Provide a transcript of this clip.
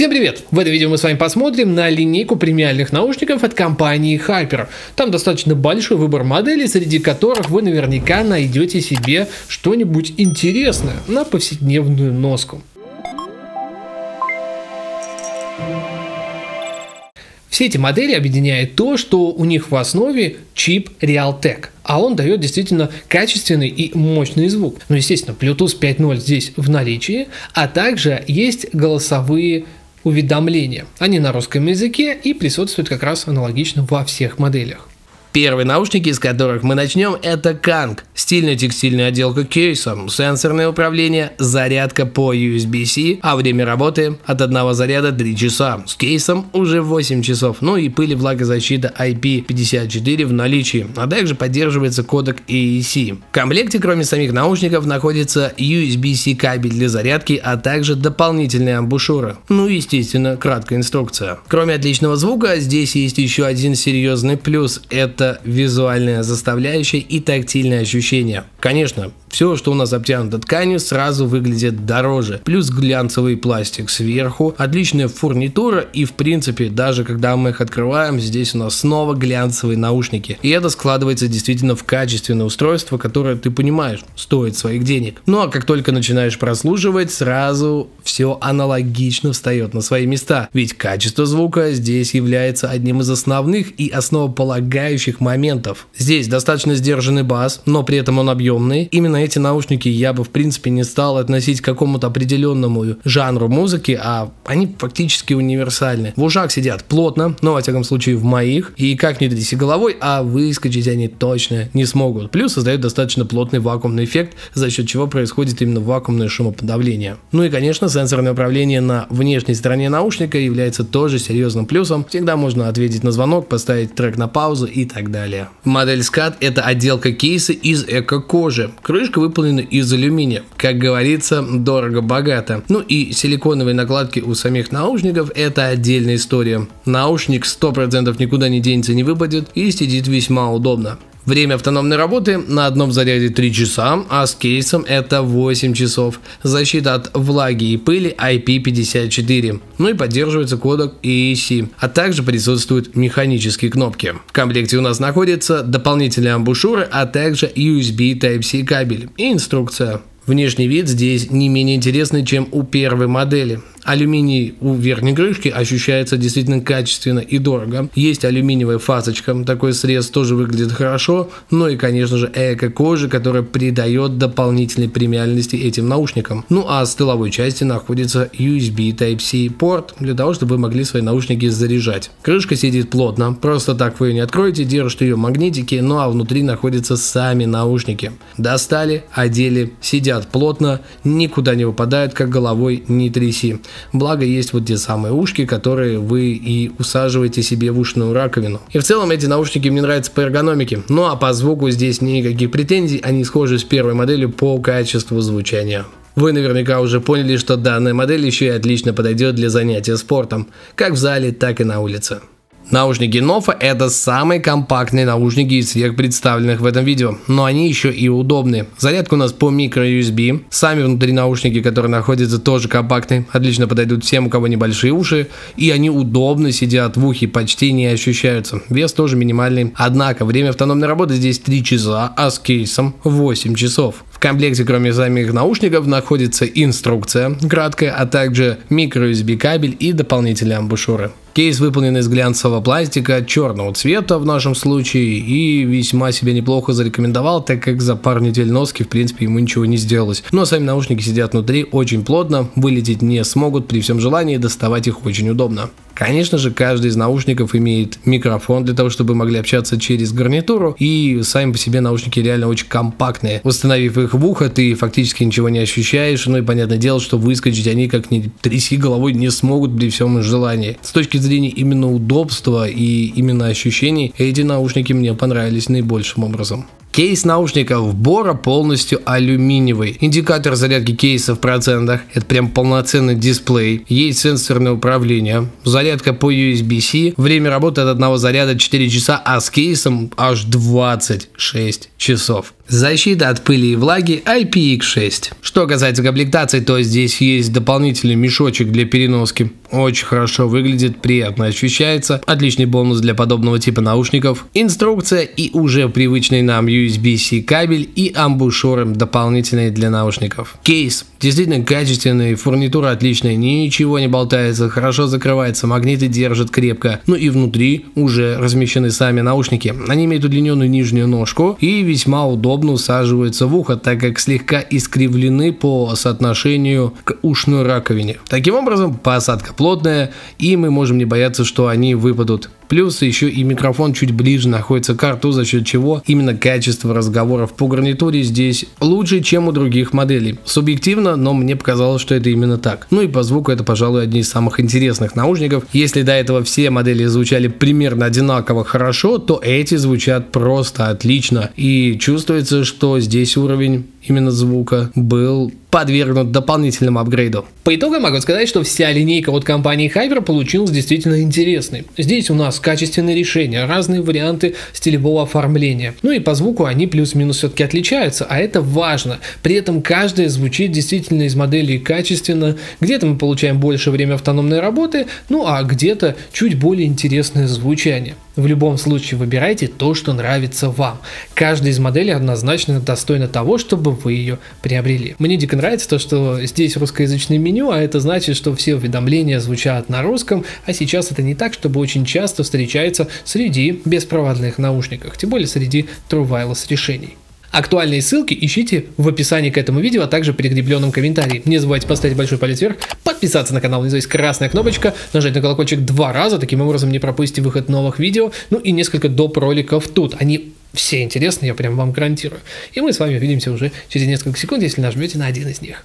Всем привет! В этом видео мы с вами посмотрим на линейку премиальных наушников от компании HIPER. Там достаточно большой выбор моделей, среди которых вы наверняка найдете себе что-нибудь интересное на повседневную носку. Все эти модели объединяет то, что у них в основе чип Realtek, а он дает действительно качественный и мощный звук. Ну, естественно, Bluetooth 5.0 здесь в наличии, а также есть голосовые уведомления. Они на русском языке и присутствуют как раз аналогично во всех моделях. Первые наушники, из которых мы начнем, это Kang. Стильная текстильная отделка кейсом, сенсорное управление, зарядка по USB-C, а время работы от одного заряда 3 часа. С кейсом уже 8 часов. Ну и пыль и влагозащита IP54 в наличии, а также поддерживается кодек AEC. В комплекте, кроме самих наушников, находится USB-C кабель для зарядки, а также дополнительные амбушюры. Ну и, естественно, краткая инструкция. Кроме отличного звука, здесь есть еще один серьезный плюс – это визуальная составляющая и тактильное ощущение. Конечно, все, что у нас обтянуто тканью, сразу выглядит дороже. Плюс глянцевый пластик сверху, отличная фурнитура и, в принципе, даже когда мы их открываем, здесь у нас снова глянцевые наушники. И это складывается действительно в качественное устройство, которое, ты понимаешь, стоит своих денег. Ну а как только начинаешь прослушивать, сразу все аналогично встает на свои места. Ведь качество звука здесь является одним из основных и основополагающих моментов. Здесь достаточно сдержанный бас, но при этом он объемный. Именно эти наушники я бы в принципе не стал относить к какому-то определенному жанру музыки, а они фактически универсальны. В ушах сидят плотно, но во всяком случае в моих, и как ни тряси головой, а выскочить они точно не смогут. Плюс создают достаточно плотный вакуумный эффект, за счет чего происходит именно вакуумное шумоподавление. Ну и конечно, сенсорное управление на внешней стороне наушника является тоже серьезным плюсом. Всегда можно ответить на звонок, поставить трек на паузу и так далее. Модель SCAT – это отделка кейса из эко-кожи. Крышка выполнена из алюминия. Как говорится, дорого-богато. Ну и силиконовые накладки у самих наушников – это отдельная история. Наушник 100% никуда не денется, не выпадет и сидит весьма удобно. Время автономной работы на одном заряде 3 часа, а с кейсом это 8 часов. Защита от влаги и пыли IP54. Ну и поддерживается кодек AEC. А также присутствуют механические кнопки. В комплекте у нас находятся дополнительные амбушюры, а также USB Type-C кабель и инструкция. Внешний вид здесь не менее интересный, чем у первой модели. Алюминий у верхней крышки ощущается действительно качественно и дорого. Есть алюминиевая фасочка, такой срез тоже выглядит хорошо. Ну и конечно же эко-кожа, которая придает дополнительной премиальности этим наушникам. Ну а с тыловой части находится USB Type-C порт, для того чтобы вы могли свои наушники заряжать. Крышка сидит плотно, просто так вы ее не откроете, держите ее магнитики, ну а внутри находятся сами наушники. Достали, одели, сидят плотно, никуда не выпадают, как головой не тряси. Благо есть вот те самые ушки, которые вы и усаживаете себе в ушную раковину. И в целом эти наушники мне нравятся по эргономике. Ну а по звуку здесь никаких претензий, они схожи с первой моделью по качеству звучания. Вы наверняка уже поняли, что данная модель еще и отлично подойдет для занятия спортом, как в зале, так и на улице. Наушники Nofa – это самые компактные наушники из всех представленных в этом видео, но они еще и удобные. Зарядка у нас по Micro-USB, сами внутри наушники, которые находятся, тоже компактные, отлично подойдут всем, у кого небольшие уши, и они удобно сидят в ухе, почти не ощущаются. Вес тоже минимальный, однако время автономной работы здесь 3 часа, а с кейсом 8 часов. В комплекте, кроме самих наушников, находится инструкция краткая, а также Micro-USB кабель и дополнительные амбушюры. Кейс выполнен из глянцевого пластика черного цвета в нашем случае и весьма себя неплохо зарекомендовал, так как за пару недель носки в принципе ему ничего не сделалось. Но сами наушники сидят внутри очень плотно, вылететь не смогут при всем желании, доставать их очень удобно. Конечно же, каждый из наушников имеет микрофон для того, чтобы могли общаться через гарнитуру, и сами по себе наушники реально очень компактные. Установив их в ухо, ты фактически ничего не ощущаешь, ну и понятное дело, что выскочить они, как ни тряси головой, не смогут при всем желании. С точки зрения именно удобства и именно ощущений, эти наушники мне понравились наибольшим образом. Кейс наушников Bora полностью алюминиевый. Индикатор зарядки кейса в процентах. Это прям полноценный дисплей. Есть сенсорное управление. Зарядка по USB-C. Время работы от одного заряда 4 часа, а с кейсом аж 26 часов. Защита от пыли и влаги IPX6. Что касается комплектации, то здесь есть дополнительный мешочек для переноски. Очень хорошо выглядит, приятно ощущается. Отличный бонус для подобного типа наушников. Инструкция и уже привычный нам USB-C кабель и амбушюры дополнительные для наушников. Кейс действительно качественный, фурнитура отличная, ничего не болтается, хорошо закрывается, магниты держат крепко. Ну и внутри уже размещены сами наушники. Они имеют удлиненную нижнюю ножку и весьма удобно усаживаются в ухо, так как слегка искривлены по соотношению к ушной раковине. Таким образом, посадка плотная, и мы можем не бояться, что они выпадут. Плюс еще и микрофон чуть ближе находится к рту, за счет чего именно качество разговоров по гарнитуре здесь лучше, чем у других моделей. Субъективно, но мне показалось, что это именно так. Ну и по звуку это, пожалуй, одни из самых интересных наушников. Если до этого все модели звучали примерно одинаково хорошо, то эти звучат просто отлично. И чувствуется, что здесь уровень именно звука был подвергнут дополнительному апгрейду. По итогу могу сказать, что вся линейка от компании HIPER получилась действительно интересной. Здесь у нас качественные решения, разные варианты стилевого оформления. Ну и по звуку они плюс-минус все-таки отличаются, а это важно. При этом каждая звучит действительно из моделей качественно. Где-то мы получаем больше время автономной работы, ну а где-то чуть более интересное звучание. В любом случае выбирайте то, что нравится вам. Каждая из моделей однозначно достойна того, чтобы вы ее приобрели. Мне дико нравится то, что здесь русскоязычное меню, а это значит, что все уведомления звучат на русском, а сейчас это не так, чтобы очень часто встречается среди беспроводных наушников, тем более среди True Wireless решений. Актуальные ссылки ищите в описании к этому видео, а также в прикрепленном комментарии. Не забывайте поставить большой палец вверх, подписаться на канал, внизу есть красная кнопочка, нажать на колокольчик 2 раза, таким образом не пропустите выход новых видео, ну и несколько доп. Роликов тут. Они все интересны, я прям вам гарантирую. И мы с вами увидимся уже через несколько секунд, если нажмете на один из них.